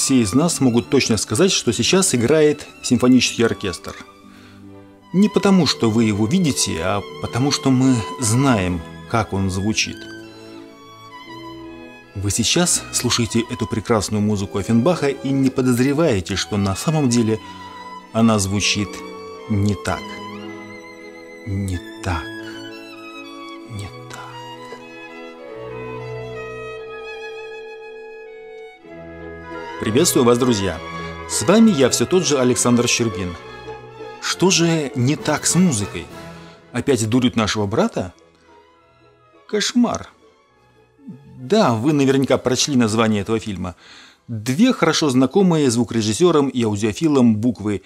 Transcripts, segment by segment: все из нас могут точно сказать, что сейчас играет симфонический оркестр. Не потому, что вы его видите, а потому, что мы знаем, как он звучит. Вы сейчас слушаете эту прекрасную музыку Оффенбаха и не подозреваете, что на самом деле она звучит не так. Не так. Не так. Приветствую вас, друзья! С вами я все тот же Александр Щергин. Что же не так с музыкой? Опять дурят нашего брата? Кошмар. Да, вы наверняка прочли название этого фильма. Две хорошо знакомые звукорежиссерам и аудиофилам буквы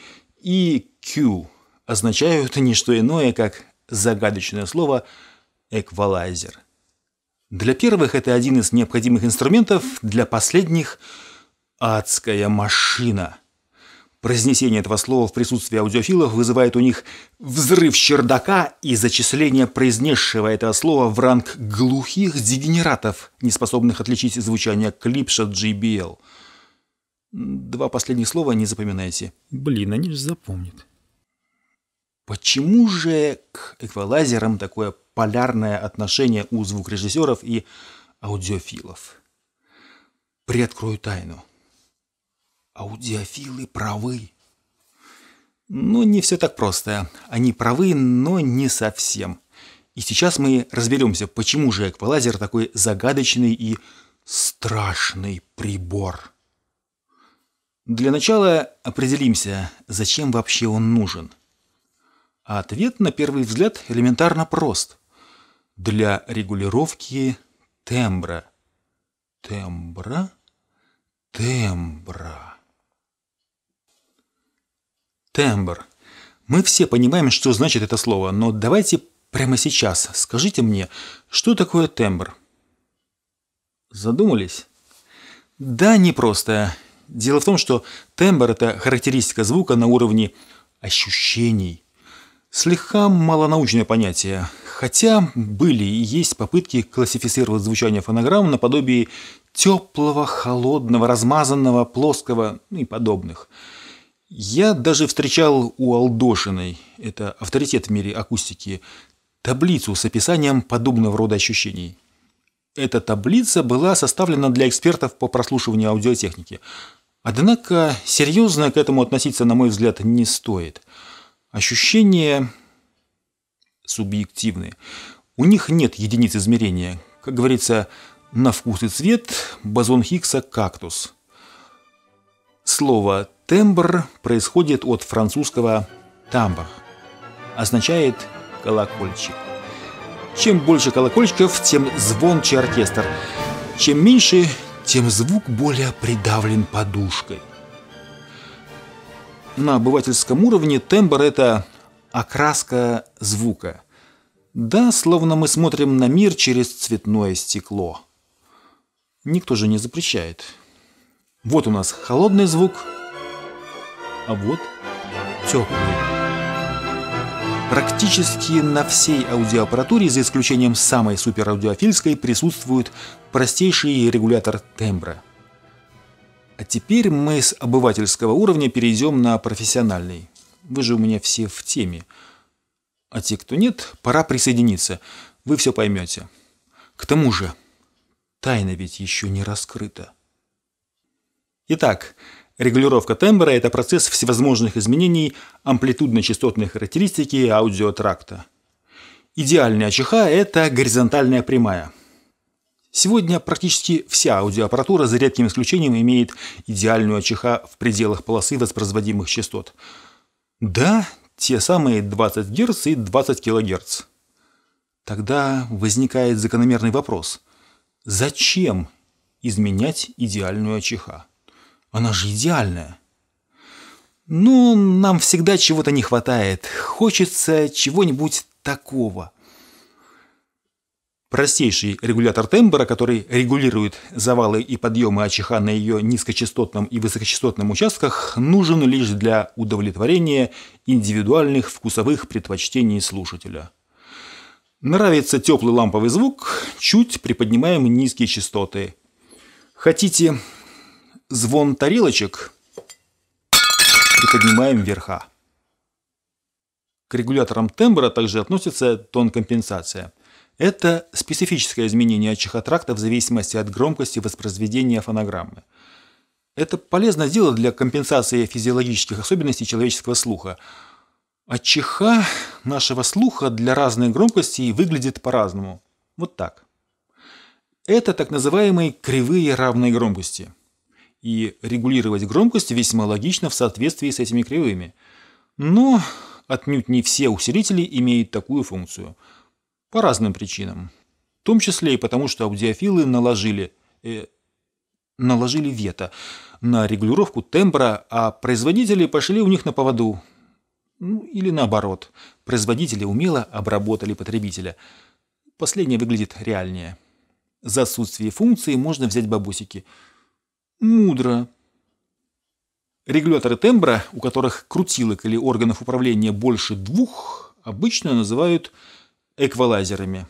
IQ означают не что иное, как загадочное слово «эквалайзер». Для первых это один из необходимых инструментов, для последних – адская машина. Произнесение этого слова в присутствии аудиофилов вызывает у них взрыв чердака и зачисление произнесшего этого слова в ранг глухих дегенератов, неспособных отличить звучание клипша JBL. Два последних слова не запоминайте. Блин, они же запомнят. Почему же к эквалайзерам такое полярное отношение у звукорежиссеров и аудиофилов? Приоткрою тайну. Аудиофилы правы. Но не все так просто. Они правы, но не совсем. И сейчас мы разберемся, почему же эквалайзер такой загадочный и страшный прибор. Для начала определимся, зачем вообще он нужен. А ответ на первый взгляд элементарно прост. Для регулировки тембра. Тембра? Тембра. Тембр. Мы все понимаем, что значит это слово, но давайте прямо сейчас скажите мне, что такое тембр? Задумались? Да, непросто. Дело в том, что тембр – это характеристика звука на уровне ощущений. Слегка малонаучное понятие, хотя были и есть попытки классифицировать звучание фонограмм наподобие теплого, холодного, размазанного, плоского и подобных. Я даже встречал у Алдошиной, это авторитет в мире акустики, таблицу с описанием подобного рода ощущений. Эта таблица была составлена для экспертов по прослушиванию аудиотехники. Однако серьезно к этому относиться, на мой взгляд, не стоит. Ощущения субъективны. У них нет единиц измерения. Как говорится, на вкус и цвет бозон Хиггса кактус. Слово «тембр» происходит от французского «тамбр», означает «колокольчик». Чем больше колокольчиков, тем звонче оркестр. Чем меньше, тем звук более придавлен подушкой. На обывательском уровне тембр – это окраска звука. Да, словно мы смотрим на мир через цветное стекло. Никто же не запрещает. Вот у нас холодный звук, а вот теплый. Практически на всей аудиоаппаратуре, за исключением самой супераудиофильской, присутствует простейший регулятор тембра. А теперь мы с обывательского уровня перейдем на профессиональный. Вы же у меня все в теме. А те, кто нет, пора присоединиться. Вы все поймете. К тому же, тайна ведь еще не раскрыта. Итак, регулировка тембра – это процесс всевозможных изменений амплитудно-частотной характеристики аудиотракта. Идеальная АЧХ – это горизонтальная прямая. Сегодня практически вся аудиоаппаратура, за редким исключением, имеет идеальную АЧХ в пределах полосы воспроизводимых частот. Да, те самые 20 Гц и 20 кГц. Тогда возникает закономерный вопрос – зачем изменять идеальную АЧХ? Она же идеальная. Но нам всегда чего-то не хватает. Хочется чего-нибудь такого. Простейший регулятор тембра, который регулирует завалы и подъемы АЧХ на ее низкочастотном и высокочастотном участках, нужен лишь для удовлетворения индивидуальных вкусовых предпочтений слушателя. Нравится теплый ламповый звук, чуть приподнимаем низкие частоты. Хотите звон тарелочек приподнимаем вверха. К регуляторам тембра также относится тон-компенсация. Это специфическое изменение АЧХ тракта в зависимости от громкости воспроизведения фонограммы. Это полезно сделать для компенсации физиологических особенностей человеческого слуха. АЧХ нашего слуха для разной громкости выглядит по-разному. Вот так. Это так называемые кривые равной громкости. И регулировать громкость весьма логично в соответствии с этими кривыми. Но отнюдь не все усилители имеют такую функцию. По разным причинам. В том числе и потому, что аудиофилы наложили вето на регулировку тембра, а производители пошли у них на поводу. Ну, или наоборот. Производители умело обработали потребителя. Последнее выглядит реальнее. За отсутствие функции можно взять бабосики. Мудро. Регуляторы тембра, у которых крутилок или органов управления больше двух, обычно называют эквалайзерами.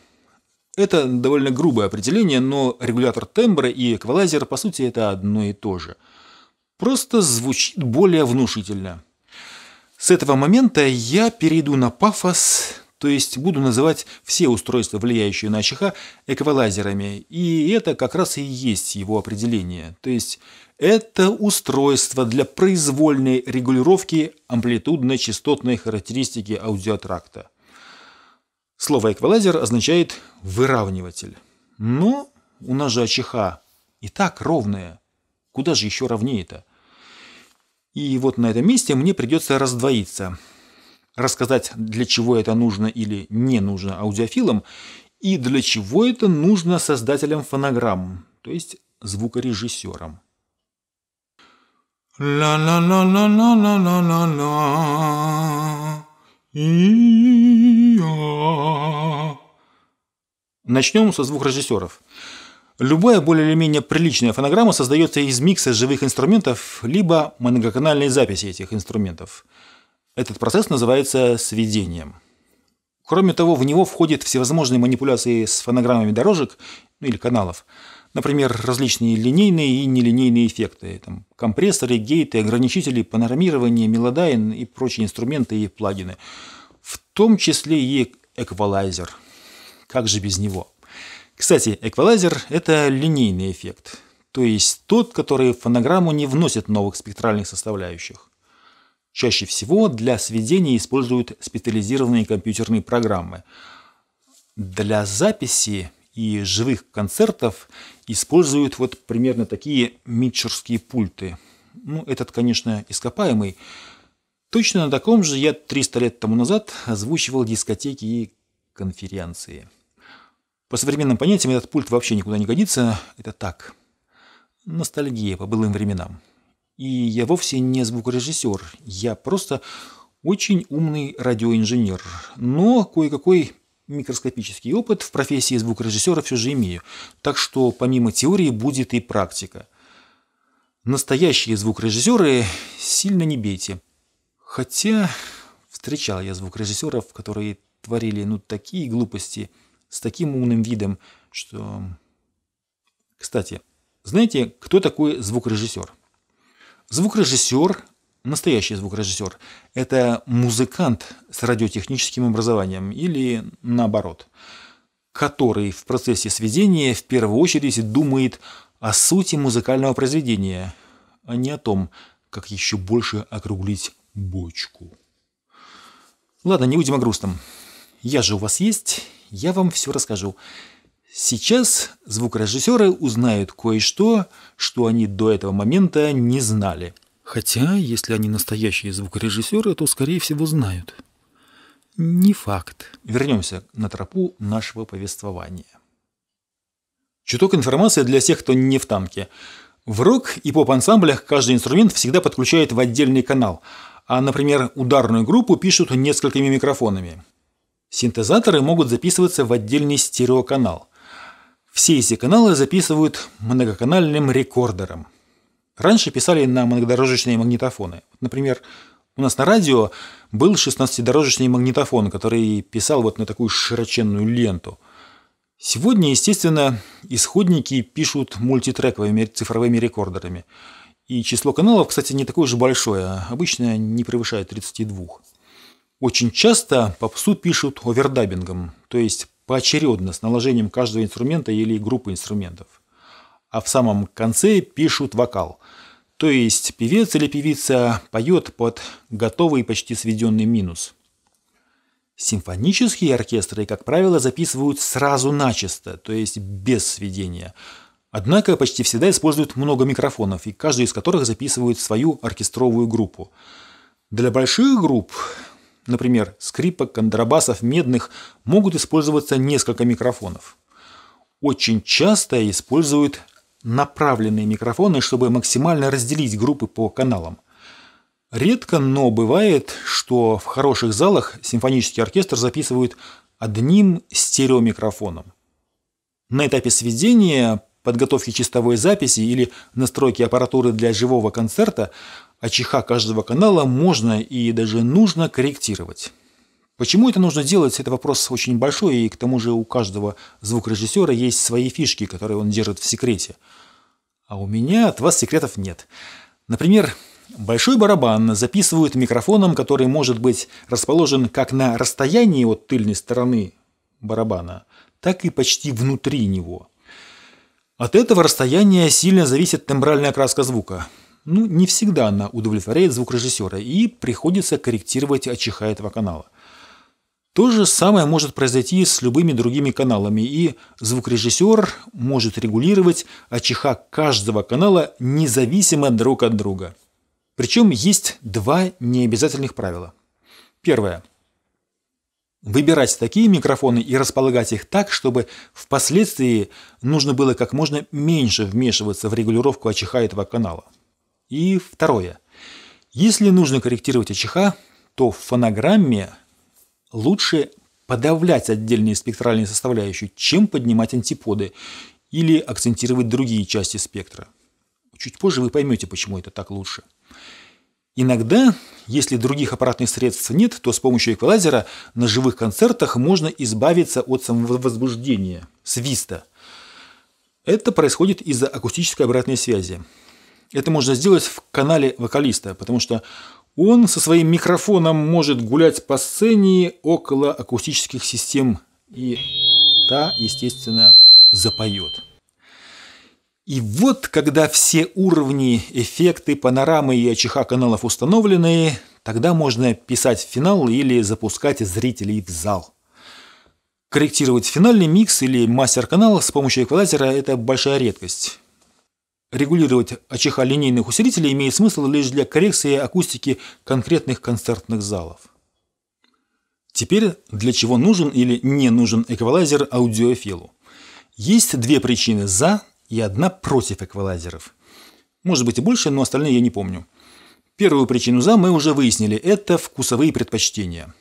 Это довольно грубое определение, но регулятор тембра и эквалайзер, по сути, это одно и то же. Просто звучит более внушительно. С этого момента я перейду на пафос, то есть буду называть все устройства, влияющие на АЧХ, эквалайзерами. И это как раз и есть его определение. То есть это устройство для произвольной регулировки амплитудно-частотной характеристики аудиотракта. Слово эквалайзер означает выравниватель. Но у нас же АЧХ и так ровная. Куда же еще ровнее-то? И вот на этом месте мне придется раздвоиться. Рассказать, для чего это нужно или не нужно аудиофилам, и для чего это нужно создателям фонограмм, то есть звукорежиссерам. Начнем со звукорежиссеров. Любая более или менее приличная фонограмма создается из микса живых инструментов, либо многоканальной записи этих инструментов. Этот процесс называется сведением. Кроме того, в него входят всевозможные манипуляции с фонограммами дорожек, ну, или каналов. Например, различные линейные и нелинейные эффекты. Там, компрессоры, гейты, ограничители, панорамирование, мелодайн и прочие инструменты и плагины. В том числе и эквалайзер. Как же без него? Кстати, эквалайзер – это линейный эффект, то есть тот, который в фонограмму не вносит новых спектральных составляющих. Чаще всего для сведения используют специализированные компьютерные программы. Для записи и живых концертов используют вот примерно такие микшерские пульты. Ну, этот, конечно, ископаемый. Точно на таком же я 300 лет тому назад озвучивал дискотеки и конференции. По современным понятиям этот пульт вообще никуда не годится. Это так. Ностальгия по былым временам. И я вовсе не звукорежиссер. Я просто очень умный радиоинженер. Но кое-какой микроскопический опыт в профессии звукорежиссера все же имею. Так что помимо теории будет и практика. Настоящие звукорежиссеры сильно не бейте. Хотя встречал я звукорежиссеров, которые творили ну такие глупости, с таким умным видом, что... Кстати, знаете, кто такой звукорежиссер? Звукорежиссер, настоящий звукорежиссер, это музыкант с радиотехническим образованием, или наоборот, который в процессе сведения в первую очередь думает о сути музыкального произведения, а не о том, как еще больше округлить бочку. Ладно, не будем о грустном. Я же у вас есть... Я вам все расскажу. Сейчас звукорежиссеры узнают кое-что, что они до этого момента не знали. Хотя, если они настоящие звукорежиссеры, то, скорее всего, знают. Не факт. Вернемся на тропу нашего повествования. Чуток информации для тех, кто не в танке. В рок и поп-ансамблях каждый инструмент всегда подключает в отдельный канал. А, например, ударную группу пишут несколькими микрофонами. Синтезаторы могут записываться в отдельный стереоканал. Все эти каналы записывают многоканальным рекордером. Раньше писали на многодорожечные магнитофоны. Например, у нас на радио был 16-дорожечный магнитофон, который писал вот на такую широченную ленту. Сегодня, естественно, исходники пишут мультитрековыми цифровыми рекордерами. И число каналов, кстати, не такое же большое, обычно не превышает 32. Очень часто попсу пишут овердаббингом, то есть поочередно с наложением каждого инструмента или группы инструментов. А в самом конце пишут вокал, то есть певец или певица поет под готовый почти сведенный минус. Симфонические оркестры, как правило, записывают сразу начисто, то есть без сведения. Однако почти всегда используют много микрофонов, и каждый из которых записывает свою оркестровую группу. Для больших групп, например, скрипок, контрабасов, медных, могут использоваться несколько микрофонов. Очень часто используют направленные микрофоны, чтобы максимально разделить группы по каналам. Редко, но бывает, что в хороших залах симфонический оркестр записывают одним стереомикрофоном. На этапе сведения, подготовки чистовой записи или настройки аппаратуры для живого концерта АЧХ каждого канала можно и даже нужно корректировать. Почему это нужно делать, это вопрос очень большой, и к тому же у каждого звукорежиссера есть свои фишки, которые он держит в секрете. А у меня от вас секретов нет. Например, большой барабан записывают микрофоном, который может быть расположен как на расстоянии от тыльной стороны барабана, так и почти внутри него. От этого расстояния сильно зависит тембральная окраска звука. Не всегда она удовлетворяет звукорежиссера, и приходится корректировать АЧХ этого канала. То же самое может произойти с любыми другими каналами, и звукорежиссер может регулировать АЧХ каждого канала независимо друг от друга. Причем есть два необязательных правила. Первое. Выбирать такие микрофоны и располагать их так, чтобы впоследствии нужно было как можно меньше вмешиваться в регулировку АЧХ этого канала. И второе. Если нужно корректировать АЧХ, то в фонограмме лучше подавлять отдельные спектральные составляющие, чем поднимать антиподы или акцентировать другие части спектра. Чуть позже вы поймете, почему это так лучше. Иногда, если других аппаратных средств нет, то с помощью эквалайзера на живых концертах можно избавиться от самовозбуждения, свиста. Это происходит из-за акустической обратной связи. Это можно сделать в канале вокалиста, потому что он со своим микрофоном может гулять по сцене около акустических систем, и та, естественно, запоет. И вот, когда все уровни, эффекты, панорамы и АЧХ каналов установлены, тогда можно писать финал или запускать зрителей в зал. Корректировать финальный микс или мастер-канал с помощью эквалайзера – это большая редкость. Регулировать АЧХ линейных усилителей имеет смысл лишь для коррекции акустики конкретных концертных залов. Теперь, для чего нужен или не нужен эквалайзер аудиофилу? Есть две причины «за» и одна против эквалайзеров. Может быть и больше, но остальные я не помню. Первую причину «за» мы уже выяснили – это вкусовые предпочтения.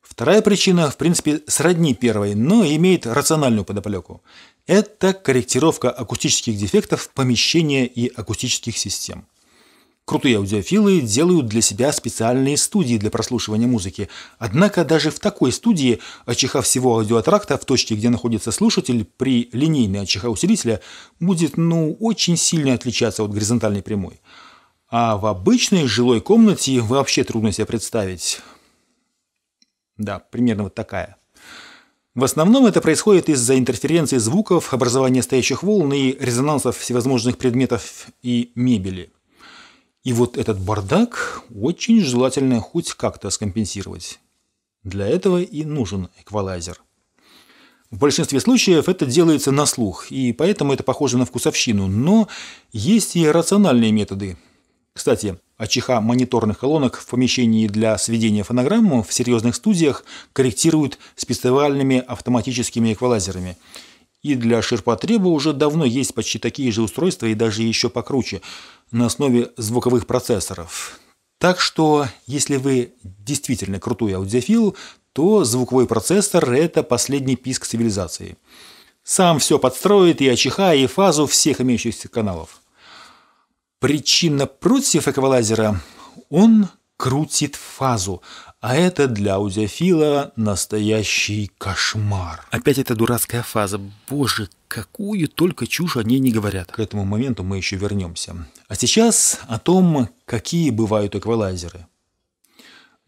Вторая причина, в принципе, сродни первой, но имеет рациональную подоплеку. Это корректировка акустических дефектов помещения и акустических систем. Крутые аудиофилы делают для себя специальные студии для прослушивания музыки. Однако даже в такой студии АЧХ всего аудиотракта в точке, где находится слушатель, при линейной АЧХ усилителя будет очень сильно отличаться от горизонтальной прямой. А в обычной жилой комнате вообще трудно себе представить. Да, примерно вот такая. В основном это происходит из-за интерференции звуков, образования стоящих волн и резонансов всевозможных предметов и мебели. И вот этот бардак очень желательно хоть как-то скомпенсировать. Для этого и нужен эквалайзер. В большинстве случаев это делается на слух, и поэтому это похоже на вкусовщину, но есть и рациональные методы. Кстати, АЧХ мониторных колонок в помещении для сведения фонограммы в серьезных студиях корректируют специальными автоматическими эквалайзерами. И для ширпотреба уже давно есть почти такие же устройства и даже еще покруче на основе звуковых процессоров. Так что, если вы действительно крутой аудиофил, то звуковой процессор – это последний писк цивилизации. Сам все подстроит, и АЧХ, и фазу всех имеющихся каналов. Причина против эквалайзера – он крутит фазу. А это для аудиофила настоящий кошмар. Опять эта дурацкая фаза. Боже, какую только чушь о ней не говорят. К этому моменту мы еще вернемся. А сейчас о том, какие бывают эквалайзеры.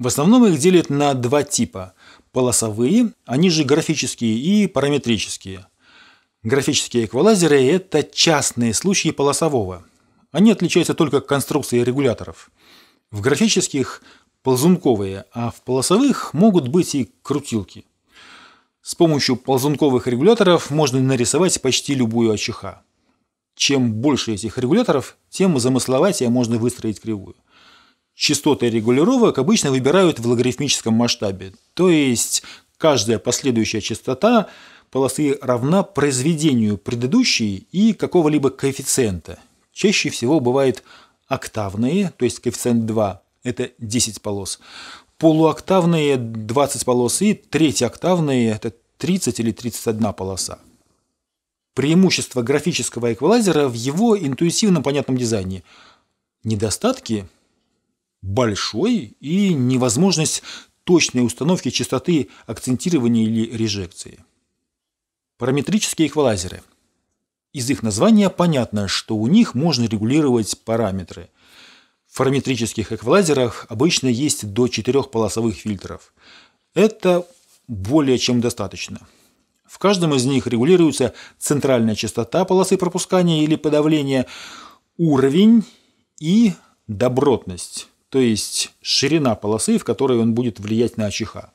В основном их делят на два типа. Полосовые, они же графические, и параметрические. Графические эквалайзеры – это частные случаи полосового. Они отличаются только конструкцией регуляторов. В графических – ползунковые, а в полосовых могут быть и крутилки. С помощью ползунковых регуляторов можно нарисовать почти любую АЧХ. Чем больше этих регуляторов, тем замысловатее можно выстроить кривую. Частоты регулировок обычно выбирают в логарифмическом масштабе, то есть каждая последующая частота полосы равна произведению предыдущей и какого-либо коэффициента. Чаще всего бывают октавные, то есть коэффициент 2. Это 10 полос. Полуоктавные – 20 полос. И третьеоктавные – это 30 или 31 полоса. Преимущество графического эквалайзера в его интуитивно понятном дизайне. Недостатки – большой и невозможность точной установки частоты акцентирования или режекции. Параметрические эквалайзеры. Из их названия понятно, что у них можно регулировать параметры. В параметрических эквалайзерах обычно есть до 4 полосовых фильтров. Это более чем достаточно. В каждом из них регулируется центральная частота полосы пропускания или подавления, уровень и добротность, то есть ширина полосы, в которой он будет влиять на АЧХ.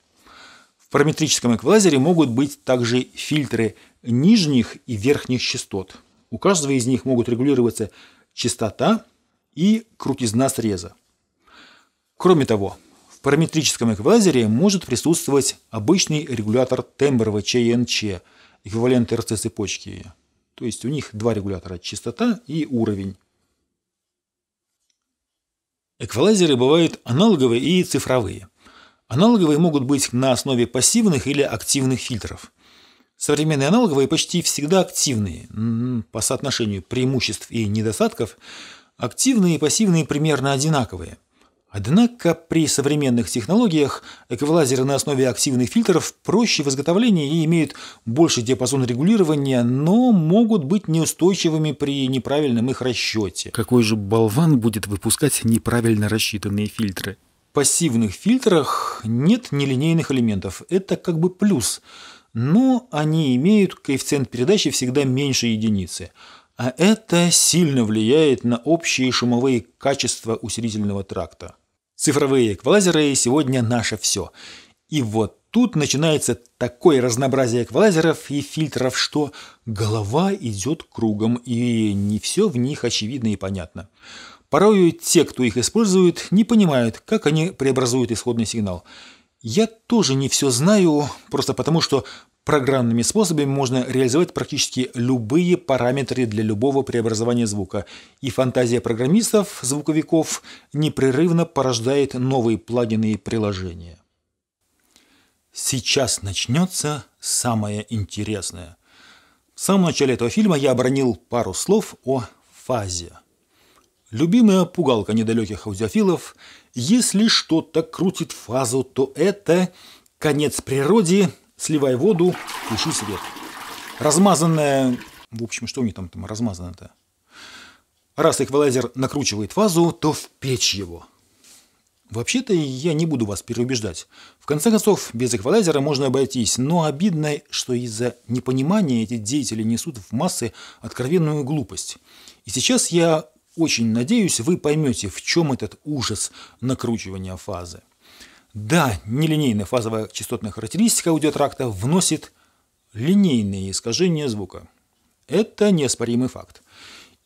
В параметрическом эквалайзере могут быть также фильтры нижних и верхних частот. У каждого из них могут регулироваться частота и крутизна среза. Кроме того, в параметрическом эквалайзере может присутствовать обычный регулятор тембра ЧНЧ, эквивалент РЦ-цепочки. То есть у них два регулятора – частота и уровень. Эквалайзеры бывают аналоговые и цифровые. Аналоговые могут быть на основе пассивных или активных фильтров. Современные аналоговые почти всегда активные. По соотношению преимуществ и недостатков – активные и пассивные примерно одинаковые. Однако при современных технологиях эквалайзеры на основе активных фильтров проще в изготовлении и имеют больший диапазон регулирования, но могут быть неустойчивыми при неправильном их расчете. Какой же болван будет выпускать неправильно рассчитанные фильтры? В пассивных фильтрах нет нелинейных элементов. Это как бы плюс, но они имеют коэффициент передачи всегда меньше единицы. А это сильно влияет на общие шумовые качества усилительного тракта. Цифровые эквалайзеры сегодня наше все. И вот тут начинается такое разнообразие эквалайзеров и фильтров, что голова идет кругом, и не все в них очевидно и понятно. Порою те, кто их использует, не понимают, как они преобразуют исходный сигнал. Я тоже не все знаю, просто потому что программными способами можно реализовать практически любые параметры для любого преобразования звука. И фантазия программистов, звуковиков непрерывно порождает новые плагины и приложения. Сейчас начнется самое интересное. В самом начале этого фильма я обронил пару слов о фазе. Любимая пугалка недалеких аудиофилов – если что-то крутит фазу, то это конец природе. Сливай воду, туши свет. Размазанная... В общем, что у них там размазано-то? Раз эквалайзер накручивает фазу, то впечь его. Вообще-то я не буду вас переубеждать. В конце концов, без эквалайзера можно обойтись. Но обидно, что из-за непонимания эти деятели несут в массы откровенную глупость. И сейчас я очень надеюсь, вы поймете, в чем этот ужас накручивания фазы. Да, нелинейная фазовая частотная характеристика аудиотракта вносит линейные искажения звука. Это неоспоримый факт.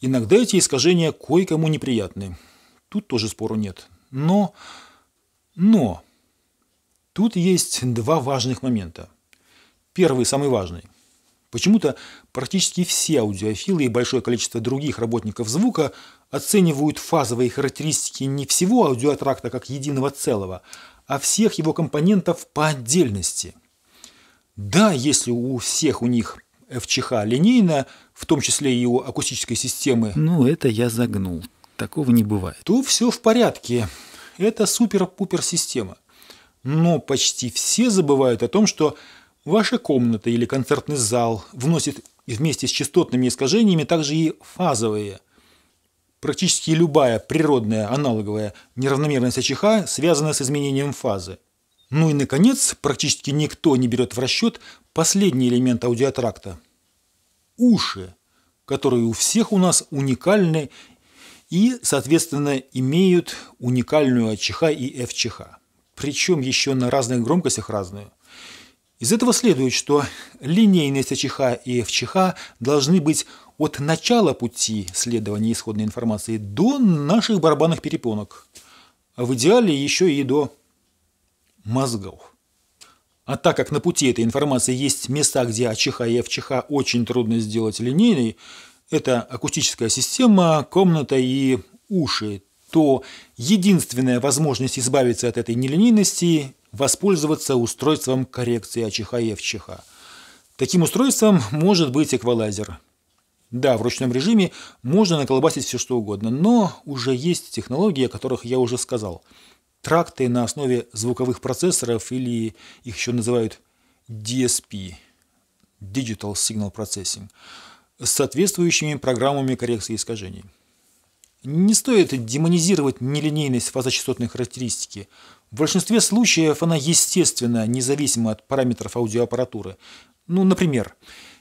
Иногда эти искажения кое-кому неприятны. Тут тоже спору нет. Но тут есть два важных момента. Первый, самый важный. Почему-то практически все аудиофилы и большое количество других работников звука оценивают фазовые характеристики не всего аудиотракта как единого целого, а всех его компонентов по отдельности. Да, если у всех у них ФЧХ линейно, в том числе и у акустической системы... Ну, это я загнул. Такого не бывает. То все в порядке. это супер-пупер система. Но почти все забывают о том, что ваша комната или концертный зал вносит вместе с частотными искажениями также и фазовые. Практически любая природная аналоговая неравномерность АЧХ связана с изменением фазы. Ну и, наконец, практически никто не берет в расчет последний элемент аудиотракта – уши, которые у всех у нас уникальны и, соответственно, имеют уникальную АЧХ и ФЧХ, причем еще на разных громкостях разную. Из этого следует, что линейность АЧХ и ФЧХ должны быть от начала пути следования исходной информации до наших барабанных перепонок, а в идеале еще и до мозгов. А так как на пути этой информации есть места, где АЧХ и ФЧХ очень трудно сделать линейной, это акустическая система, комната и уши, то единственная возможность избавиться от этой нелинейности – воспользоваться устройством коррекции АЧХ и ФЧХ. Таким устройством может быть эквалайзер. Да, в ручном режиме можно наколбасить все что угодно, но уже есть технологии, о которых я уже сказал. Тракты на основе звуковых процессоров, или их еще называют DSP, Digital Signal Processing, с соответствующими программами коррекции искажений. Не стоит демонизировать нелинейность фазочастотной характеристики. В большинстве случаев она, естественно, независима от параметров аудиоаппаратуры. Ну, например,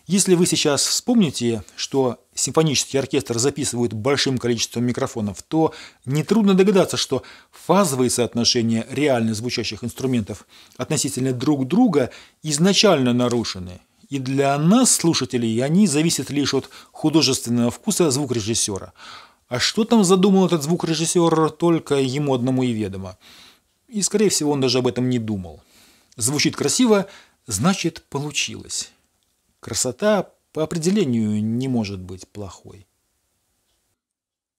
если вы сейчас вспомните, что симфонический оркестр записывают большим количеством микрофонов, то нетрудно догадаться, что фазовые соотношения реально звучащих инструментов относительно друг друга изначально нарушены. И для нас, слушателей, они зависят лишь от художественного вкуса звукорежиссера. А что там задумал этот звукорежиссер, только ему одному и ведомо. И, скорее всего, он даже об этом не думал. Звучит красиво, значит, получилось. Красота по определению не может быть плохой.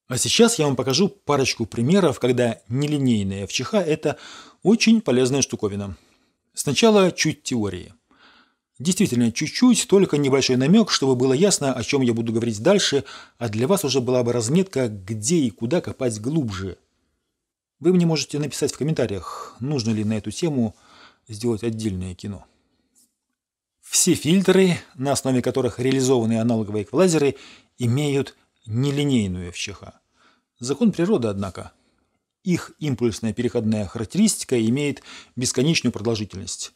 А сейчас я вам покажу парочку примеров, когда нелинейная ФЧХ – это очень полезная штуковина. Сначала чуть теории. Действительно, чуть-чуть, только небольшой намек, чтобы было ясно, о чем я буду говорить дальше, а для вас уже была бы разметка, где и куда копать глубже. Вы мне можете написать в комментариях, нужно ли на эту тему сделать отдельное кино. Все фильтры, на основе которых реализованы аналоговые эквалайзеры, имеют нелинейную ФЧХ. Закон природы, однако. Их импульсная переходная характеристика имеет бесконечную продолжительность.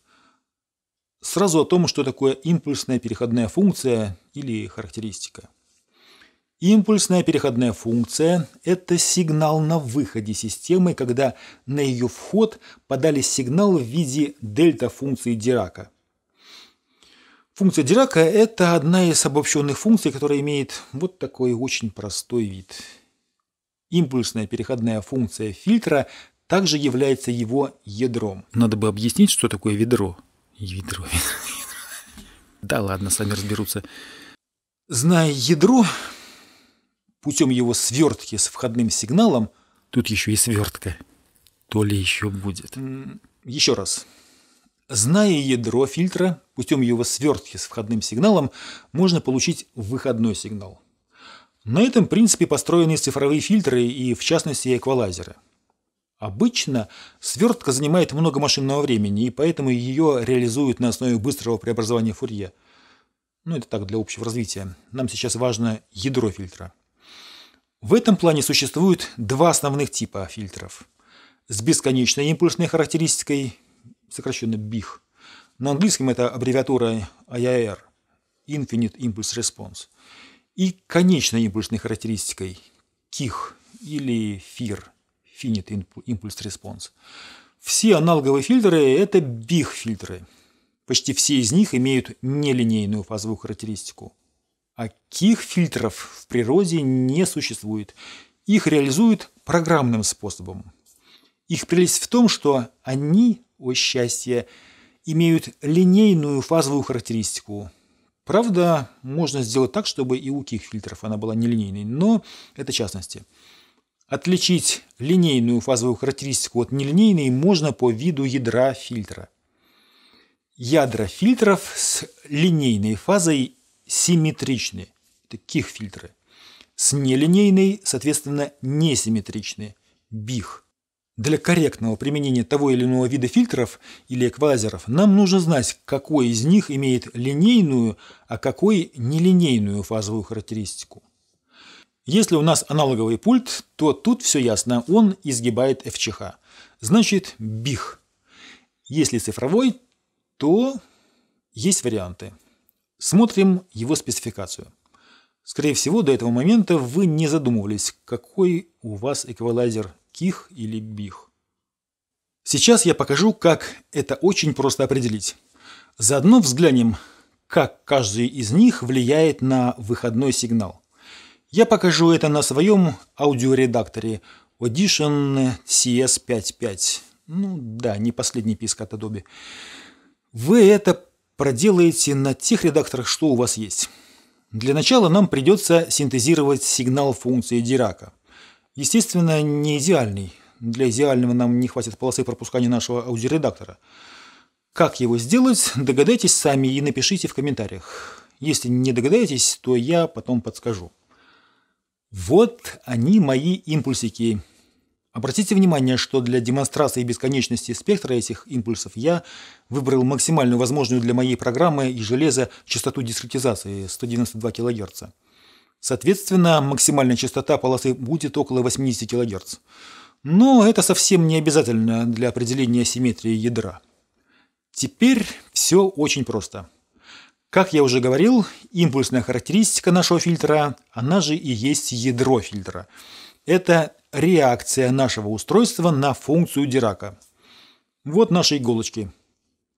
Сразу о том, что такое импульсная переходная функция или характеристика. Импульсная переходная функция – это сигнал на выходе системы, когда на ее вход подали сигнал в виде дельта функции Дирака. Функция Дирака – это одна из обобщенных функций, которая имеет вот такой очень простой вид. Импульсная переходная функция фильтра также является его ядром. Надо бы объяснить, что такое ведро. Ядро. Да ладно, сами разберутся. Зная ядро, путем его свертки с входным сигналом... Тут еще и свертка. То ли еще будет. Еще раз. Зная ядро фильтра, путем его свертки с входным сигналом можно получить выходной сигнал. На этом принципе построены цифровые фильтры и, в частности, эквалайзеры. Обычно свертка занимает много машинного времени, и поэтому ее реализуют на основе быстрого преобразования Фурье. Ну, это так, для общего развития. Нам сейчас важно ядро фильтра. В этом плане существует два основных типа фильтров. С бесконечной импульсной характеристикой, сокращенно БИХ. На английском это аббревиатура IIR, Infinite Impulse Response. И конечной импульсной характеристикой, КИХ или FIR. Finite Impulse Response. Все аналоговые фильтры – это БИХ-фильтры. Почти все из них имеют нелинейную фазовую характеристику. А КИХ-фильтров в природе не существует. Их реализуют программным способом. Их прелесть в том, что они, о счастье, имеют линейную фазовую характеристику. Правда, можно сделать так, чтобы и у КИХ-фильтров она была нелинейной, но это частности. Отличить линейную фазовую характеристику от нелинейной можно по виду ядра фильтра. Ядра фильтров с линейной фазой симметричны, это КИХ-фильтры. С нелинейной, соответственно, несимметричны, БИХ. Для корректного применения того или иного вида фильтров или эквалайзеров нам нужно знать, какой из них имеет линейную, а какой нелинейную фазовую характеристику. Если у нас аналоговый пульт, то тут все ясно, он изгибает ФЧХ. Значит, БИХ. Если цифровой, то есть варианты. Смотрим его спецификацию. Скорее всего, до этого момента вы не задумывались, какой у вас эквалайзер КИХ или БИХ. Сейчас я покажу, как это очень просто определить. Заодно взглянем, как каждый из них влияет на выходной сигнал. Я покажу это на своем аудиоредакторе Audition CS55. Ну да, не последний писк от Adobe. Вы это проделаете на тех редакторах, что у вас есть. Для начала нам придется синтезировать сигнал функции Дирака. Естественно, не идеальный. Для идеального нам не хватит полосы пропускания нашего аудиоредактора. Как его сделать, догадайтесь сами и напишите в комментариях. Если не догадаетесь, то я потом подскажу. Вот они, мои импульсики. Обратите внимание, что для демонстрации бесконечности спектра этих импульсов я выбрал максимальную возможную для моей программы и железа частоту дискретизации 192 кГц. Соответственно, максимальная частота полосы будет около 80 кГц. Но это совсем не обязательно для определения симметрии ядра. Теперь все очень просто. Как я уже говорил, импульсная характеристика нашего фильтра, она же и есть ядро фильтра. Это реакция нашего устройства на функцию Дирака. Вот наши иголочки.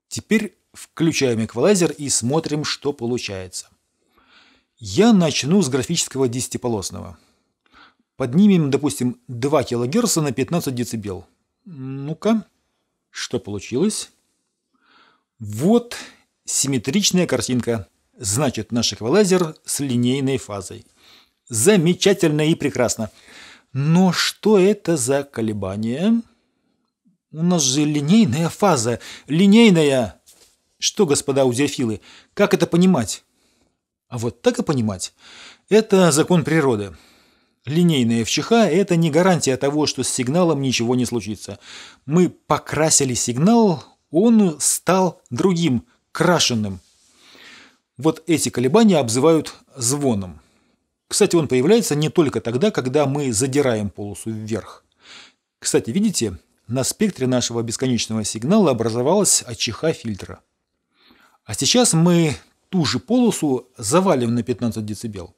Теперь включаем эквалайзер и смотрим, что получается. Я начну с графического 10-полосного. Поднимем, допустим, 2 кГц на 15 дБ. Ну-ка, что получилось? Вот симметричная картинка. Значит, наш эквалайзер с линейной фазой. Замечательно и прекрасно. Но что это за колебания? У нас же линейная фаза. Линейная! Что, господа аудиофилы, как это понимать? А вот так и понимать. Это закон природы. Линейная ФЧХ – это не гарантия того, что с сигналом ничего не случится. Мы покрасили сигнал, он стал другим, крашенным. Вот эти колебания обзывают звоном. Кстати, он появляется не только тогда, когда мы задираем полосу вверх. Кстати, видите, на спектре нашего бесконечного сигнала образовалась АЧХ фильтра. А сейчас мы ту же полосу завалим на 15 дБ.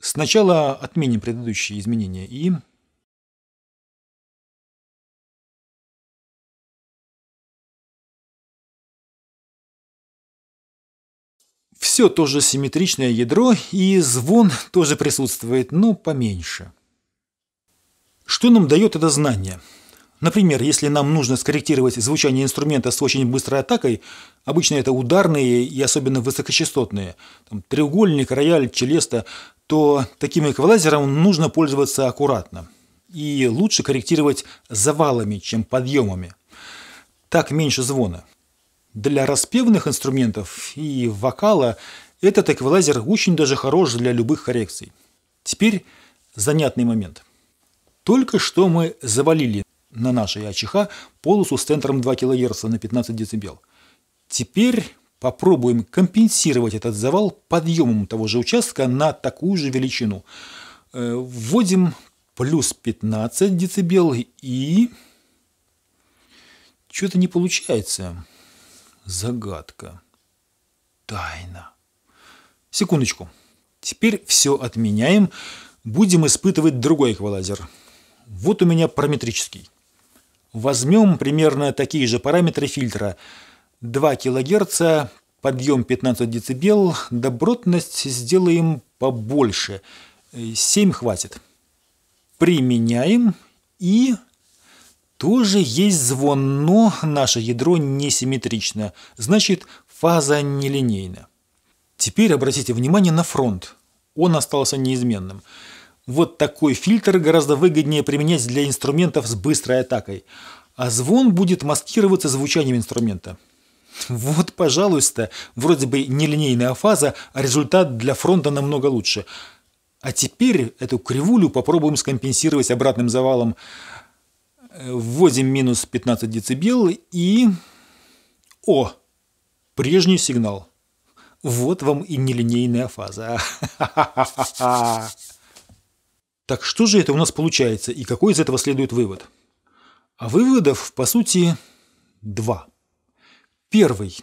Сначала отменим предыдущие изменения и... Все тоже симметричное ядро, и звон тоже присутствует, но поменьше. Что нам дает это знание? Например, если нам нужно скорректировать звучание инструмента с очень быстрой атакой, обычно это ударные и особенно высокочастотные, там, треугольник, рояль, челеста, то таким эквалайзером нужно пользоваться аккуратно. И лучше корректировать завалами, чем подъемами. Так меньше звона. Для распевных инструментов и вокала этот эквалайзер очень даже хорош для любых коррекций. Теперь занятный момент. Только что мы завалили на нашей АЧХ полосу с центром 2 кГц на 15 дБ. Теперь попробуем компенсировать этот завал подъемом того же участка на такую же величину. Вводим плюс 15 дБ и... Что-то не получается. Загадка. Тайна. Секундочку. Теперь все отменяем. Будем испытывать другой эквалайзер. Вот у меня параметрический. Возьмем примерно такие же параметры фильтра. 2 кГц, подъем 15 дБ, добротность сделаем побольше. 7 хватит. Применяем и... Тоже есть звон, но наше ядро несимметрично, значит, фаза нелинейна. Теперь обратите внимание на фронт. Он остался неизменным. Вот такой фильтр гораздо выгоднее применять для инструментов с быстрой атакой. А звон будет маскироваться звучанием инструмента. Вот, пожалуйста, вроде бы нелинейная фаза, а результат для фронта намного лучше. А теперь эту кривулю попробуем скомпенсировать обратным завалом. Вводим минус 15 дБ и... О! Прежний сигнал. Вот вам и нелинейная фаза. Так что же это у нас получается и какой из этого следует вывод? А выводов, по сути, два. Первый.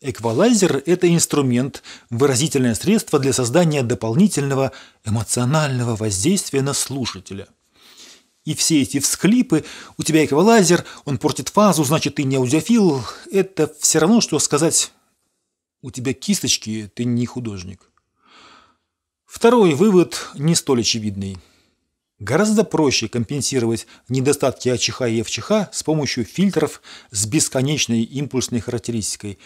Эквалайзер – это инструмент, выразительное средство для создания дополнительного эмоционального воздействия на слушателя. И все эти всхлипы, у тебя эквалайзер, он портит фазу, значит, ты не аудиофил, это все равно, что сказать, у тебя кисточки, ты не художник. Второй вывод не столь очевидный. Гораздо проще компенсировать недостатки АЧХ и ФЧХ с помощью фильтров с бесконечной импульсной характеристикой,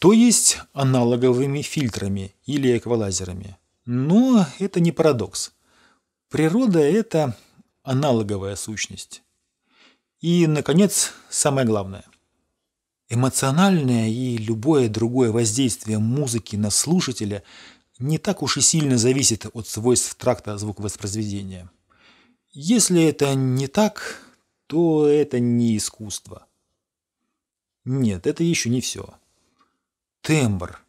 то есть аналоговыми фильтрами или эквалайзерами. Но это не парадокс. Природа – это... аналоговая сущность. И, наконец, самое главное. Эмоциональное и любое другое воздействие музыки на слушателя не так уж и сильно зависит от свойств тракта звуковоспроизведения. Если это не так, то это не искусство. Нет, это еще не все. Тембр.